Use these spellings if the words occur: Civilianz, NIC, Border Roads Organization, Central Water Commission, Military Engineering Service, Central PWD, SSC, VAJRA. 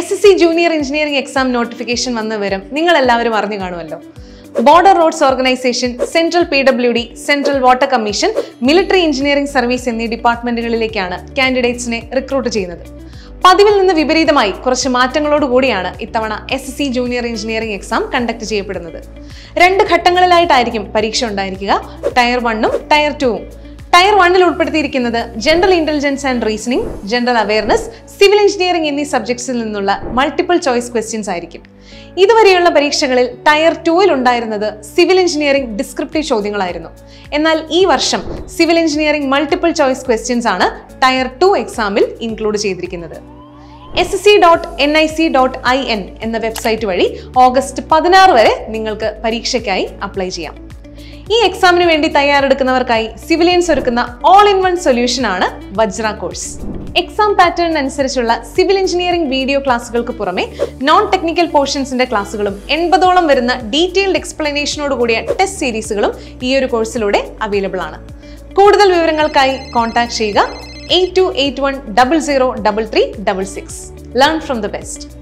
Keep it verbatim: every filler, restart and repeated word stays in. S S C Junior Engineering Exam Notification vannu varum. Ningal ellavarum arnju kaanuvallo. Border Roads Organization, Central P W D, Central Water Commission, Military Engineering Service enni ഡിപ്പാർട്ട്മെന്റുകളിലേക്കാണ് കാൻഡിഡേറ്റ്സിനെ recruit ചെയ്യുന്നത്. പതിവിൽ നിന്ന് വിപരീതമായി കുറച്ച് മാറ്റങ്ങളോട് കൂടിയാണ് ഇത്തവണ S S C junior engineering exam conduct ചെയ്യപ്പെടുന്നത്. രണ്ട് ഘട്ടങ്ങളിലായിട്ടായിരിക്കും പരീക്ഷ ഉണ്ടായിരിക്കുക, ടയർ ഒന്നും ടയർ രണ്ടും. ടയർ ഒന്നിൽ ഉൾപ്പെടുത്തിയിരിക്കുന്നത് general intelligence and reasoning, general awareness, civil engineering എന്നീ സബ്ജക്ട്സിൽ നിന്നുള്ള മൾട്ടിപ്പിൾ ചോയ്സ് ക്വസ്റ്റ്യൻസ് ആയിരിക്കും. ഇതുവരെയുള്ള പരീക്ഷകളിൽ ടയർ രണ്ടിൽ ഉണ്ടായിരുന്നത് സിവിൽ എഞ്ചിനീയറിംഗ് ഡിസ്ക്രിപ്റ്റീവ് ചോദ്യങ്ങളായിരുന്നു. എന്നാൽ ഈ വർഷം civil engineering multiple choice questions ആണ് ടയർ രണ്ട് എക്സാമിൽ ഇൻക്ലൂഡ് ചെയ്തിരിക്കുന്നത്. S S C dot N I C dot I N എന്ന വെബ്സൈറ്റ് വഴി ഓഗസ്റ്റ് പതിനാറ് വരെ നിങ്ങൾക്ക് പരീക്ഷയ്ക്കായി അപ്ലൈ ചെയ്യാം. ഈ എക്സാമിന് വേണ്ടി തയ്യാറെടുക്കുന്നവർക്കായി സിവിലിയൻസ് ഒരുക്കുന്ന ഓൾ ഇൻ വൺ സൊല്യൂഷൻ ആണ് വജ്ര കോഴ്സ്. എക്സാം പാറ്റേൺ അനുസരിച്ചുള്ള സിവിൽ എഞ്ചിനീയറിംഗ് വീഡിയോ ക്ലാസുകൾക്ക് പുറമെ നോൺ ടെക്നിക്കൽ പോർഷൻസിന്റെ ക്ലാസുകളും എൺപതോളം വരുന്ന ഡീറ്റെയിൽഡ് എക്സ്പ്ലനേഷനോട് കൂടിയ ടെസ്റ്റ് സീരീസുകളും ഈ ഒരു കോഴ്സിലൂടെ അവൈലബിൾ ആണ്. കൂടുതൽ വിവരങ്ങൾക്കായി കോൺടാക്ട് ചെയ്യുക eight two eight one double zero double three double six. Learn from the best.